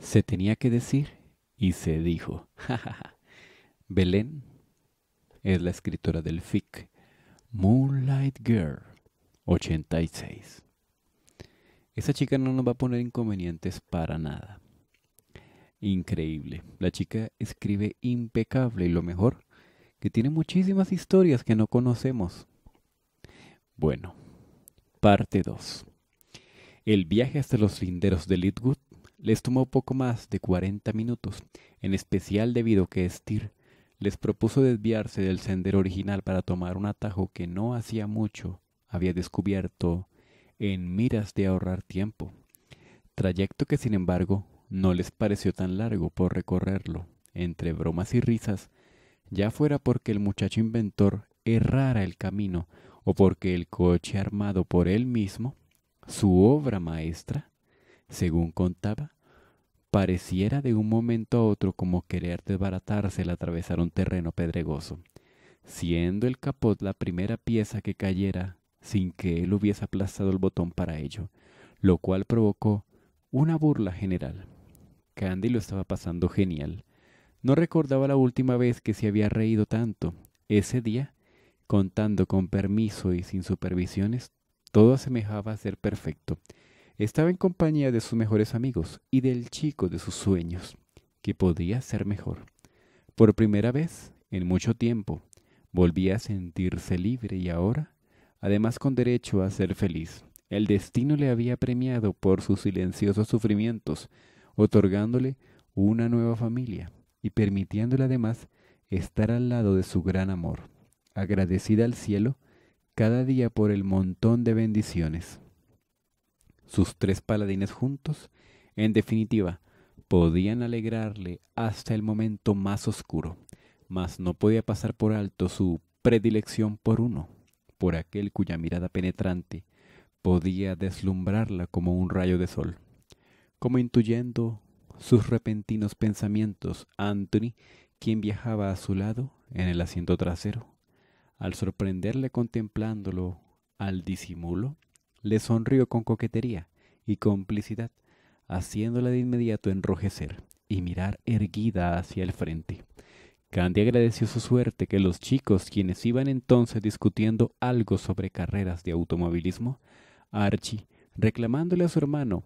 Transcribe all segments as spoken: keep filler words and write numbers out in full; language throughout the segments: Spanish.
Se tenía que decir y se dijo. Belén es la escritora del F I C, Moonlight Girl ochenta y seis. Esa chica no nos va a poner inconvenientes para nada. Increíble. La chica escribe impecable y lo mejor, que tiene muchísimas historias que no conocemos. Bueno, parte dos. El viaje hasta los linderos de Littwood les tomó poco más de cuarenta minutos, en especial debido a que Stear les propuso desviarse del sendero original para tomar un atajo que no hacía mucho había descubierto en miras de ahorrar tiempo. Trayecto que, sin embargo, no les pareció tan largo por recorrerlo, entre bromas y risas, ya fuera porque el muchacho inventor errara el camino o porque el coche armado por él mismo, su obra maestra, según contaba, pareciera de un momento a otro como querer desbaratarse al atravesar un terreno pedregoso, siendo el capot la primera pieza que cayera sin que él hubiese aplastado el botón para ello, lo cual provocó una burla general. Candy lo estaba pasando genial. No recordaba la última vez que se había reído tanto. Ese día, contando con permiso y sin supervisiones, todo asemejaba a ser perfecto. Estaba en compañía de sus mejores amigos y del chico de sus sueños, que podía ser mejor. Por primera vez en mucho tiempo, volvía a sentirse libre y ahora, además con derecho a ser feliz. El destino le había premiado por sus silenciosos sufrimientos, otorgándole una nueva familia y permitiéndole además estar al lado de su gran amor, agradecida al cielo cada día por el montón de bendiciones. Sus tres paladines juntos, en definitiva, podían alegrarle hasta el momento más oscuro, mas no podía pasar por alto su predilección por uno, por aquel cuya mirada penetrante podía deslumbrarla como un rayo de sol. Como intuyendo sus repentinos pensamientos, Anthony, quien viajaba a su lado en el asiento trasero, al sorprenderle contemplándolo al disimulo, le sonrió con coquetería y complicidad, haciéndola de inmediato enrojecer y mirar erguida hacia el frente. Candy agradeció su suerte que los chicos, quienes iban entonces discutiendo algo sobre carreras de automovilismo, Archie, reclamándole a su hermano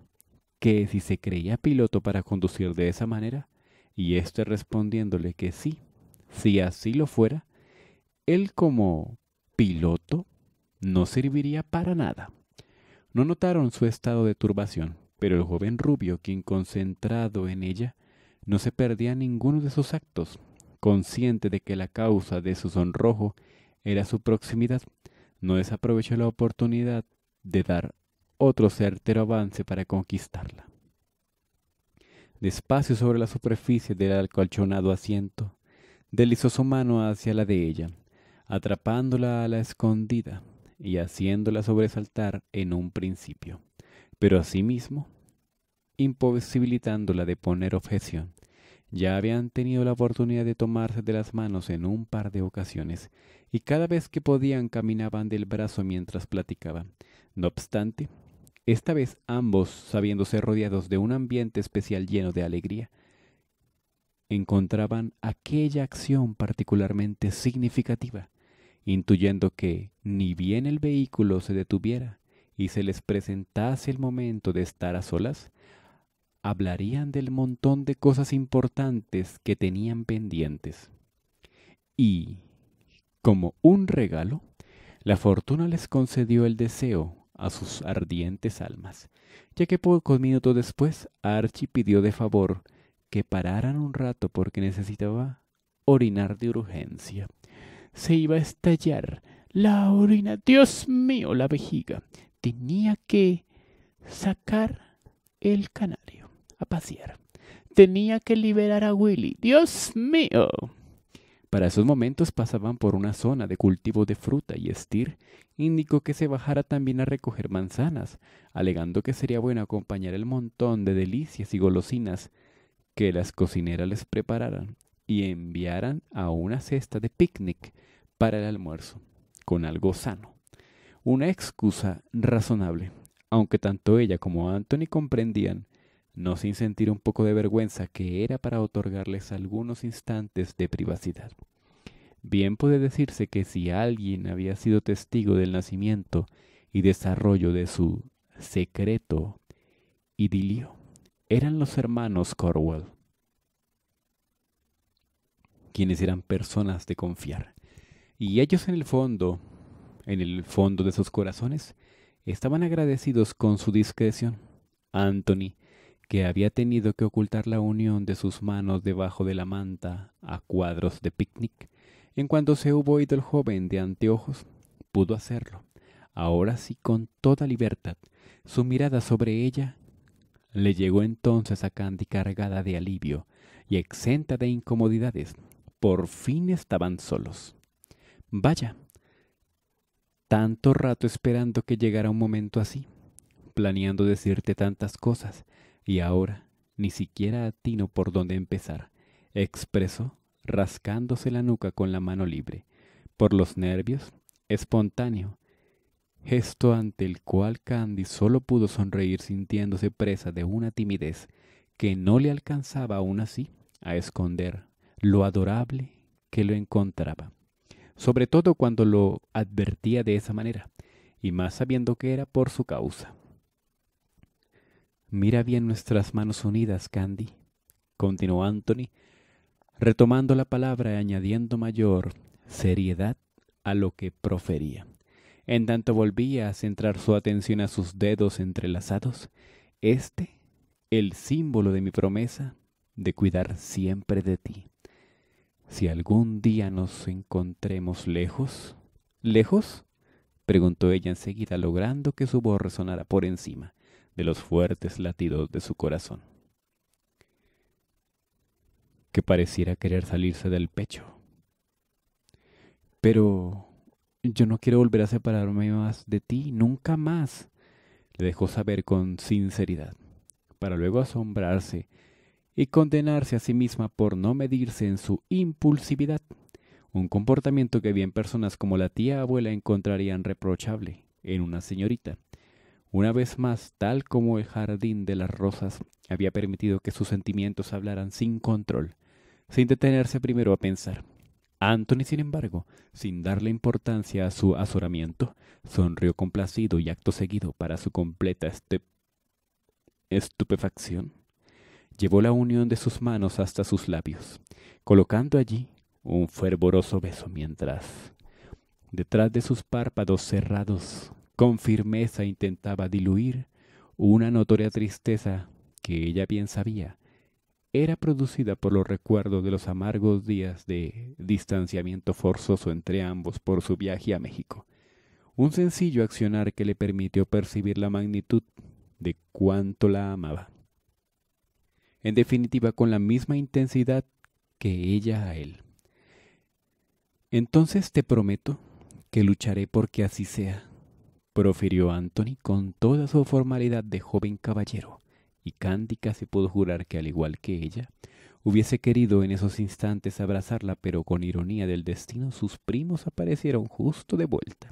que si se creía piloto para conducir de esa manera, y éste respondiéndole que sí, si así lo fuera, él como piloto no serviría para nada. No notaron su estado de turbación, pero el joven rubio, quien concentrado en ella, no se perdía ninguno de sus actos, consciente de que la causa de su sonrojo era su proximidad, no desaprovechó la oportunidad de dar otro certero avance para conquistarla. Despacio sobre la superficie del acolchonado asiento, deslizó su mano hacia la de ella, atrapándola a la escondida y haciéndola sobresaltar en un principio, pero asimismo imposibilitándola de poner objeción. Ya habían tenido la oportunidad de tomarse de las manos en un par de ocasiones, y cada vez que podían caminaban del brazo mientras platicaban. No obstante, esta vez ambos, sabiéndose rodeados de un ambiente especial lleno de alegría, encontraban aquella acción particularmente significativa, intuyendo que ni bien el vehículo se detuviera y se les presentase el momento de estar a solas, hablarían del montón de cosas importantes que tenían pendientes. Y, como un regalo, la fortuna les concedió el deseo a sus ardientes almas, ya que pocos minutos después Archie pidió de favor que pararan un rato porque necesitaba orinar de urgencia. Se iba a estallar. La orina, Dios mío, la vejiga. Tenía que sacar el canario a pasear. Tenía que liberar a Willy. ¡Dios mío! Para esos momentos pasaban por una zona de cultivo de fruta y Stear indicó que se bajara también a recoger manzanas, alegando que sería bueno acompañar el montón de delicias y golosinas que las cocineras les prepararan y enviaran a una cesta de picnic para el almuerzo, con algo sano. Una excusa razonable, aunque tanto ella como Anthony comprendían no sin sentir un poco de vergüenza que era para otorgarles algunos instantes de privacidad. Bien puede decirse que si alguien había sido testigo del nacimiento y desarrollo de su secreto idilio, eran los hermanos Cornwell, quienes eran personas de confiar. Y ellos en el fondo, en el fondo de sus corazones, estaban agradecidos con su discreción. Anthony, que había tenido que ocultar la unión de sus manos debajo de la manta a cuadros de picnic, en cuanto se hubo ido el joven de anteojos, pudo hacerlo, ahora sí con toda libertad. Su mirada sobre ella le llegó entonces a Candy cargada de alivio y exenta de incomodidades. Por fin estaban solos. Vaya, tanto rato esperando que llegara un momento así, planeando decirte tantas cosas, y ahora ni siquiera atino por dónde empezar, expresó, rascándose la nuca con la mano libre, por los nervios, espontáneo, gesto ante el cual Candy solo pudo sonreír sintiéndose presa de una timidez que no le alcanzaba aún así a esconder lo adorable que lo encontraba. Sobre todo cuando lo advertía de esa manera, y más sabiendo que era por su causa. «Mira bien nuestras manos unidas, Candy», continuó Anthony, retomando la palabra y añadiendo mayor seriedad a lo que profería. En tanto volvía a centrar su atención a sus dedos entrelazados, este, el símbolo de mi promesa de cuidar siempre de ti. «Si algún día nos encontremos lejos...» «¿Lejos?», preguntó ella enseguida, logrando que su voz resonara por encima de los fuertes latidos de su corazón, que pareciera querer salirse del pecho. «Pero yo no quiero volver a separarme más de ti, nunca más», le dejó saber con sinceridad, para luego asombrarse y condenarse a sí misma por no medirse en su impulsividad, un comportamiento que bien personas como la tía abuela encontrarían reprochable en una señorita. Una vez más, tal como el jardín de las rosas había permitido que sus sentimientos hablaran sin control, sin detenerse primero a pensar. Anthony, sin embargo, sin darle importancia a su azoramiento, sonrió complacido y acto seguido, para su completa estupefacción, llevó la unión de sus manos hasta sus labios, colocando allí un fervoroso beso mientras, detrás de sus párpados cerrados, con firmeza intentaba diluir una notoria tristeza que ella bien sabía era producida por los recuerdos de los amargos días de distanciamiento forzoso entre ambos por su viaje a México. Un sencillo accionar que le permitió percibir la magnitud de cuánto la amaba. En definitiva, con la misma intensidad que ella a él. «Entonces te prometo que lucharé porque así sea», profirió Anthony con toda su formalidad de joven caballero, y Candy casi pudo jurar que, al igual que ella, hubiese querido en esos instantes abrazarla, pero con ironía del destino sus primos aparecieron justo de vuelta,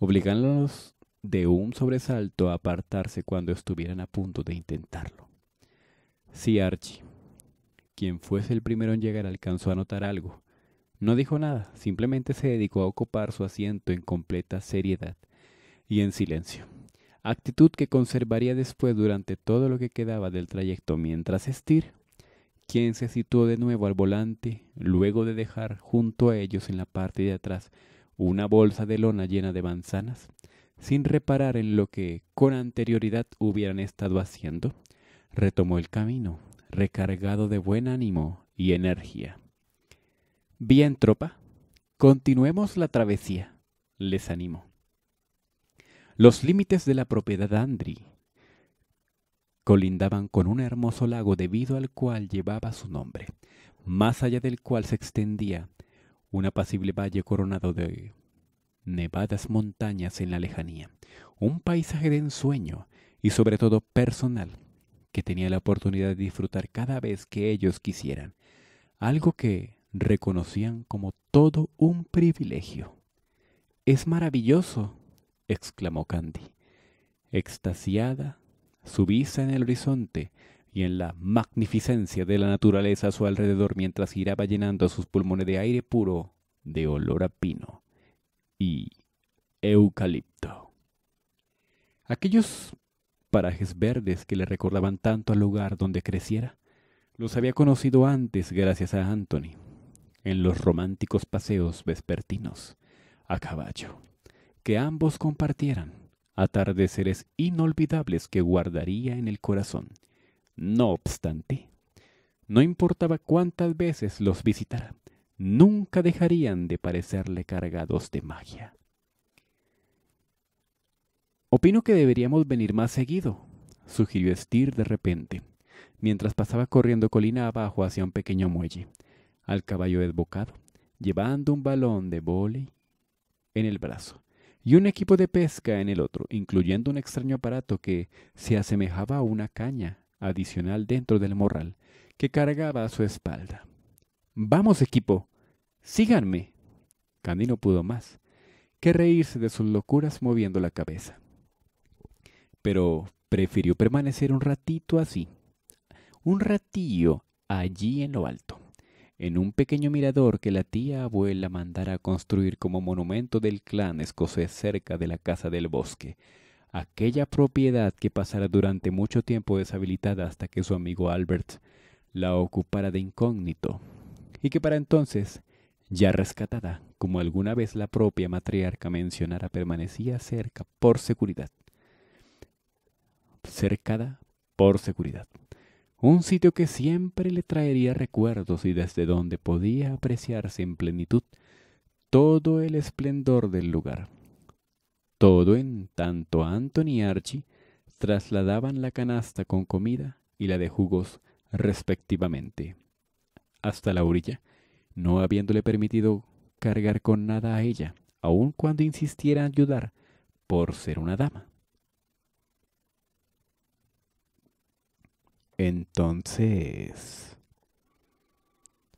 obligándolos de un sobresalto a apartarse cuando estuvieran a punto de intentarlo. Sí, Archie, quien fuese el primero en llegar, alcanzó a notar algo. No dijo nada, simplemente se dedicó a ocupar su asiento en completa seriedad y en silencio, actitud que conservaría después durante todo lo que quedaba del trayecto, mientras Stear, quien se situó de nuevo al volante, luego de dejar junto a ellos en la parte de atrás una bolsa de lona llena de manzanas, sin reparar en lo que con anterioridad hubieran estado haciendo, retomó el camino, recargado de buen ánimo y energía. «Bien, tropa, continuemos la travesía», les animó. Los límites de la propiedad Andri colindaban con un hermoso lago debido al cual llevaba su nombre, más allá del cual se extendía un apacible valle coronado de nevadas montañas en la lejanía, un paisaje de ensueño y sobre todo personal, que tenía la oportunidad de disfrutar cada vez que ellos quisieran, algo que reconocían como todo un privilegio. «Es maravilloso», exclamó Candy, extasiada, su vista en el horizonte, y en la magnificencia de la naturaleza a su alrededor mientras giraba llenando sus pulmones de aire puro, de olor a pino y eucalipto. Aquellos parajes verdes que le recordaban tanto al lugar donde creciera, los había conocido antes gracias a Anthony, en los románticos paseos vespertinos, a caballo, que ambos compartieran, atardeceres inolvidables que guardaría en el corazón. No obstante, no importaba cuántas veces los visitara, nunca dejarían de parecerle cargados de magia. «Opino que deberíamos venir más seguido», sugirió Stear de repente, mientras pasaba corriendo colina abajo hacia un pequeño muelle, al caballo desbocado, llevando un balón de vóley en el brazo y un equipo de pesca en el otro, incluyendo un extraño aparato que se asemejaba a una caña adicional dentro del morral, que cargaba a su espalda. «¡Vamos, equipo! ¡Síganme!» Candy no pudo más que reírse de sus locuras moviendo la cabeza. Pero prefirió permanecer un ratito así, un ratillo allí en lo alto, en un pequeño mirador que la tía abuela mandara a construir como monumento del clan escocés cerca de la casa del bosque, aquella propiedad que pasara durante mucho tiempo deshabilitada hasta que su amigo Albert la ocupara de incógnito, y que para entonces, ya rescatada, como alguna vez la propia matriarca mencionara, permanecía cerca por seguridad. Cercada por seguridad. Un sitio que siempre le traería recuerdos y desde donde podía apreciarse en plenitud todo el esplendor del lugar. Todo en tanto Anthony y Archie trasladaban la canasta con comida y la de jugos respectivamente, hasta la orilla, no habiéndole permitido cargar con nada a ella, aun cuando insistiera en ayudar por ser una dama. Entonces,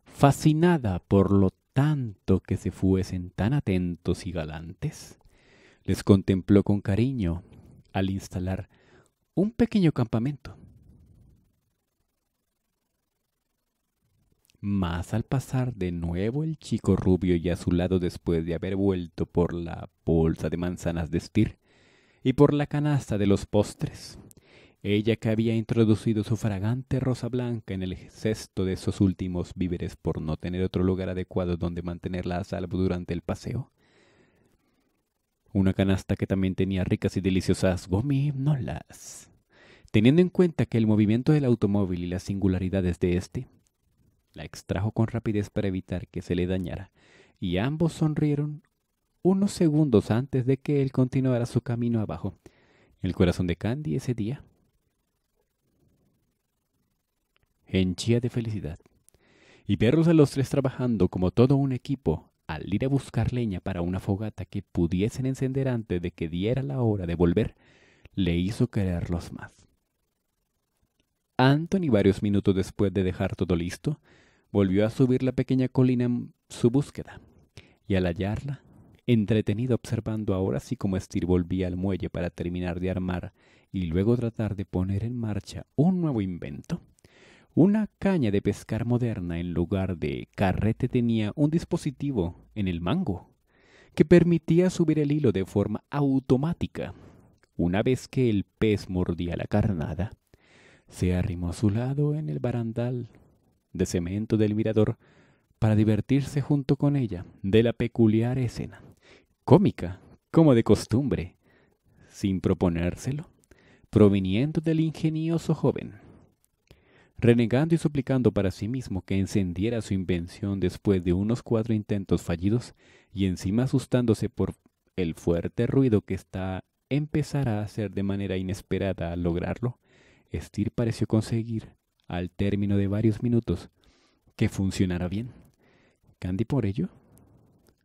fascinada por lo tanto que se fuesen tan atentos y galantes, les contempló con cariño al instalar un pequeño campamento. Mas al pasar de nuevo el chico rubio y azulado después de haber vuelto por la bolsa de manzanas de Stear y por la canasta de los postres, ella que había introducido su fragante rosa blanca en el cesto de esos últimos víveres por no tener otro lugar adecuado donde mantenerla a salvo durante el paseo, una canasta que también tenía ricas y deliciosas gominolas. Teniendo en cuenta que el movimiento del automóvil y las singularidades de este, la extrajo con rapidez para evitar que se le dañara, y ambos sonrieron unos segundos antes de que él continuara su camino abajo. El corazón de Candy ese día henchía de felicidad, y verlos a los tres trabajando como todo un equipo, al ir a buscar leña para una fogata que pudiesen encender antes de que diera la hora de volver, le hizo quererlos más. Anthony, varios minutos después de dejar todo listo, volvió a subir la pequeña colina en su búsqueda, y al hallarla, entretenido observando ahora sí como Stear volvía al muelle para terminar de armar y luego tratar de poner en marcha un nuevo invento, una caña de pescar moderna en lugar de carrete tenía un dispositivo en el mango que permitía subir el hilo de forma automática. Una vez que el pez mordía la carnada, se arrimó a su lado en el barandal de cemento del mirador para divertirse junto con ella de la peculiar escena, cómica como de costumbre, sin proponérselo, proviniendo del ingenioso joven. Renegando y suplicando para sí mismo que encendiera su invención después de unos cuatro intentos fallidos y encima asustándose por el fuerte ruido que está empezara a hacer de manera inesperada al lograrlo, Stear pareció conseguir, al término de varios minutos, que funcionara bien. Candy por ello,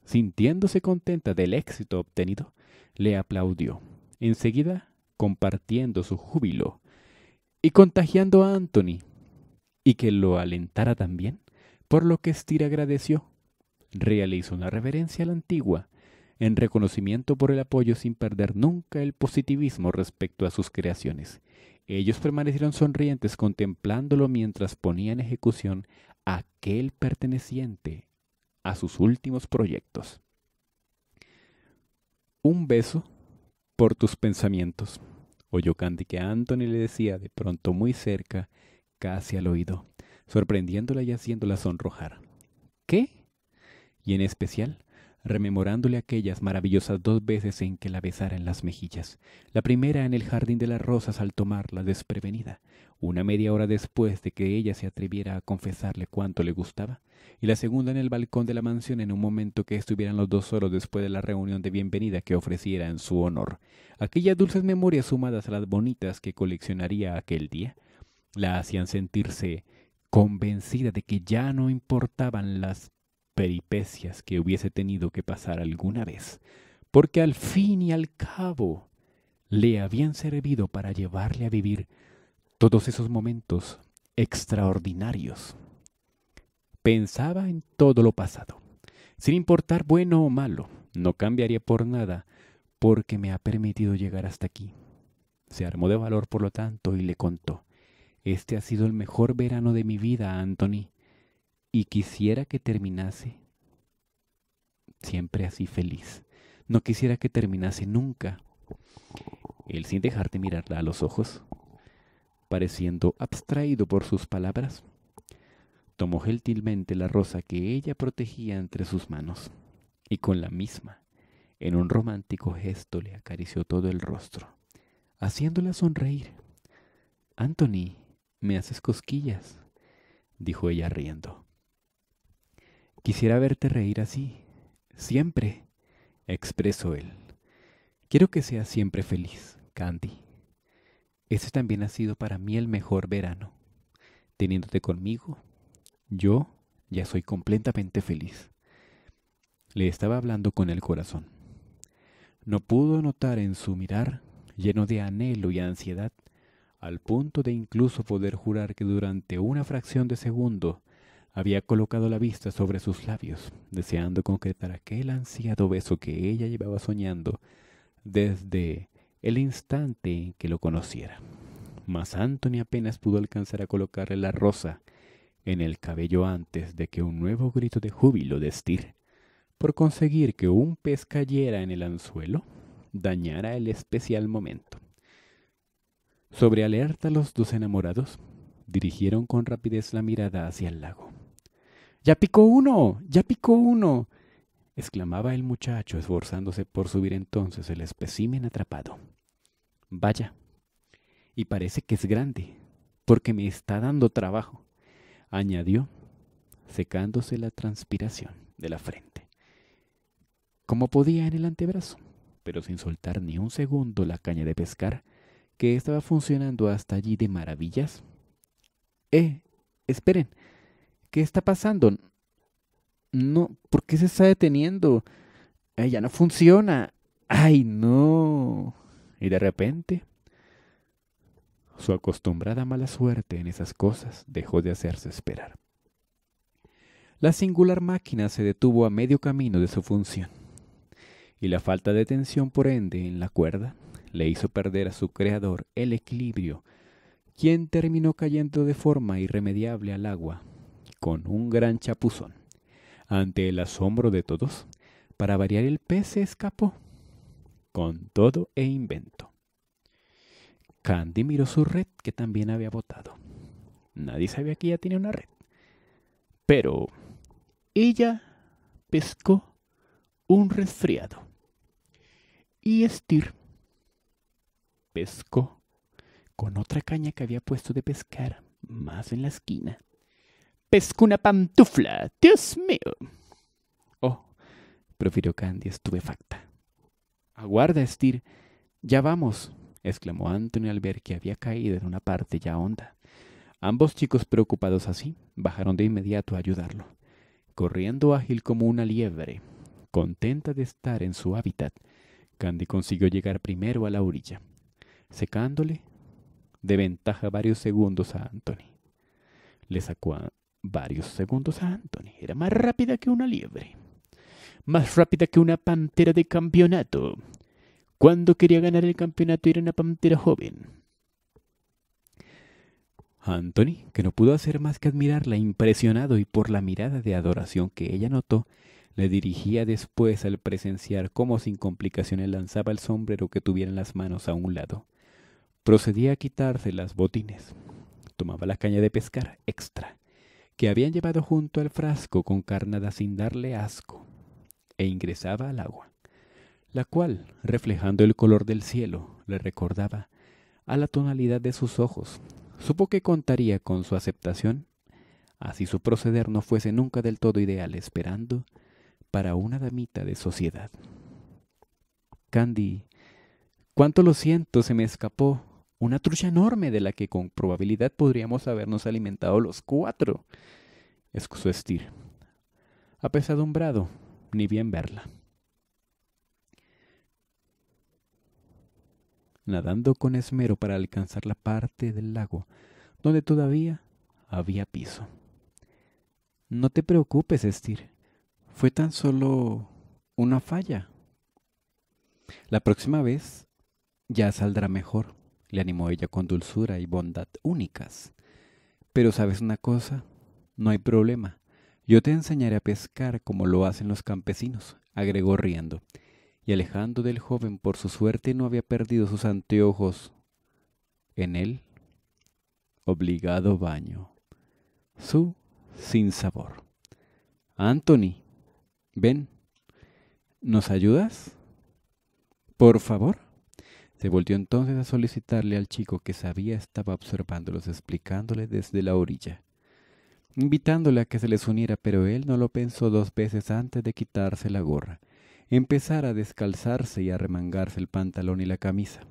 sintiéndose contenta del éxito obtenido, le aplaudió, enseguida compartiendo su júbilo y contagiando a Anthony, y que lo alentara también, por lo que Stear agradeció. Realizó una reverencia a la antigua, en reconocimiento por el apoyo sin perder nunca el positivismo respecto a sus creaciones, Ellos permanecieron sonrientes contemplándolo mientras ponía en ejecución aquel perteneciente a sus últimos proyectos. Un beso por tus pensamientos, oyó Candy que Anthony le decía de pronto muy cerca, casi al oído, sorprendiéndola y haciéndola sonrojar. ¿Qué? Y en especial, rememorándole aquellas maravillosas dos veces en que la besara en las mejillas, la primera en el jardín de las rosas al tomarla desprevenida, una media hora después de que ella se atreviera a confesarle cuánto le gustaba, y la segunda en el balcón de la mansión en un momento que estuvieran los dos solos después de la reunión de bienvenida que ofreciera en su honor. Aquellas dulces memorias sumadas a las bonitas que coleccionaría aquel día, la hacían sentirse convencida de que ya no importaban las peripecias que hubiese tenido que pasar alguna vez, porque al fin y al cabo le habían servido para llevarle a vivir todos esos momentos extraordinarios. Pensaba en todo lo pasado, sin importar bueno o malo, no cambiaría por nada, porque me ha permitido llegar hasta aquí. Se armó de valor por lo tanto y le contó, este ha sido el mejor verano de mi vida, Anthony. Y quisiera que terminase siempre así feliz. No quisiera que terminase nunca. Él, sin dejar de mirarla a los ojos, pareciendo abstraído por sus palabras, tomó gentilmente la rosa que ella protegía entre sus manos y con la misma, en un romántico gesto, le acarició todo el rostro, haciéndola sonreír. «Anthony, me haces cosquillas», dijo ella riendo. «Quisiera verte reír así, siempre», expresó él. «Quiero que seas siempre feliz, Candy. Este también ha sido para mí el mejor verano. Teniéndote conmigo, yo ya soy completamente feliz». Le estaba hablando con el corazón. No pudo notar en su mirar, lleno de anhelo y ansiedad, al punto de incluso poder jurar que durante una fracción de segundo había colocado la vista sobre sus labios, deseando concretar aquel ansiado beso que ella llevaba soñando desde el instante en que lo conociera. Mas Anthony apenas pudo alcanzar a colocarle la rosa en el cabello antes de que un nuevo grito de júbilo de Stear, por conseguir que un pez cayera en el anzuelo, dañara el especial momento. Sobre alerta, los dos enamorados dirigieron con rapidez la mirada hacia el lago. —¡Ya picó uno! ¡Ya picó uno! —exclamaba el muchacho, esforzándose por subir entonces el espécimen atrapado. —Vaya, y parece que es grande, porque me está dando trabajo —añadió, secándose la transpiración de la frente, como podía en el antebrazo, pero sin soltar ni un segundo la caña de pescar, que estaba funcionando hasta allí de maravillas. —¡Eh! ¡Esperen! ¿Qué está pasando? No, ¿por qué se está deteniendo? Eh, ¡Ya no funciona! ¡Ay, no! Y de repente, su acostumbrada mala suerte en esas cosas dejó de hacerse esperar. La singular máquina se detuvo a medio camino de su función, y la falta de tensión por ende en la cuerda le hizo perder a su creador el equilibrio, quien terminó cayendo de forma irremediable al agua, con un gran chapuzón. Ante el asombro de todos, para variar el pez se escapó, con todo e invento. Candy miró su red, que también había botado. Nadie sabía que ella tenía una red. Pero ella pescó un resfriado. Y Stear pescó con otra caña que había puesto de pescar más en la esquina. —¡Pesco una pantufla! ¡Dios mío! —Oh —profirió Candy estupefacta. —Aguarda, Stear. Ya vamos —exclamó Anthony al ver que había caído en una parte ya honda. Ambos chicos, preocupados así, bajaron de inmediato a ayudarlo, corriendo ágil como una liebre. Contenta de estar en su hábitat, Candy consiguió llegar primero a la orilla, secándole de ventaja varios segundos a Anthony. Le sacó a varios segundos a Anthony. Era más rápida que una liebre, más rápida que una pantera de campeonato. Cuando quería ganar el campeonato era una pantera joven. Anthony, que no pudo hacer más que admirarla, impresionado y por la mirada de adoración que ella notó, le dirigía después al presenciar cómo sin complicaciones lanzaba el sombrero que tuviera en las manos a un lado. Procedía a quitarse las botines. Tomaba la caña de pescar extra, que habían llevado junto al frasco con carnada sin darle asco, e ingresaba al agua, la cual, reflejando el color del cielo, le recordaba a la tonalidad de sus ojos. Supo que contaría con su aceptación, así su proceder no fuese nunca del todo ideal, esperando para una damita de sociedad. Candy, cuánto lo siento, se me escapó una trucha enorme de la que con probabilidad podríamos habernos alimentado los cuatro, excusó Stear, apesadumbrado, ni bien verla. Nadando con esmero para alcanzar la parte del lago donde todavía había piso. No te preocupes, Stear. Fue tan solo una falla. La próxima vez ya saldrá mejor, le animó ella con dulzura y bondad únicas. Pero ¿sabes una cosa? No hay problema. Yo te enseñaré a pescar como lo hacen los campesinos, agregó riendo. Y alejando del joven, por su suerte no había perdido sus anteojos en el obligado baño, su sinsabor. Anthony, ven, ¿nos ayudas? Por favor. Se volvió entonces a solicitarle al chico que sabía estaba observándolos, explicándole desde la orilla, invitándole a que se les uniera, pero él no lo pensó dos veces antes de quitarse la gorra, empezar a descalzarse y a remangarse el pantalón y la camisa,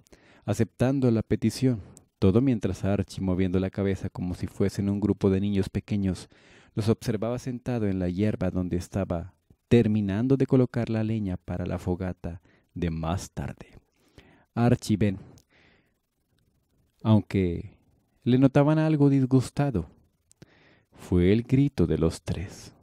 aceptando la petición, todo mientras Archie, moviendo la cabeza como si fuesen un grupo de niños pequeños, los observaba sentado en la hierba donde estaba terminando de colocar la leña para la fogata de más tarde. Archie, ven. Aunque le notaban algo disgustado, fue el grito de los tres.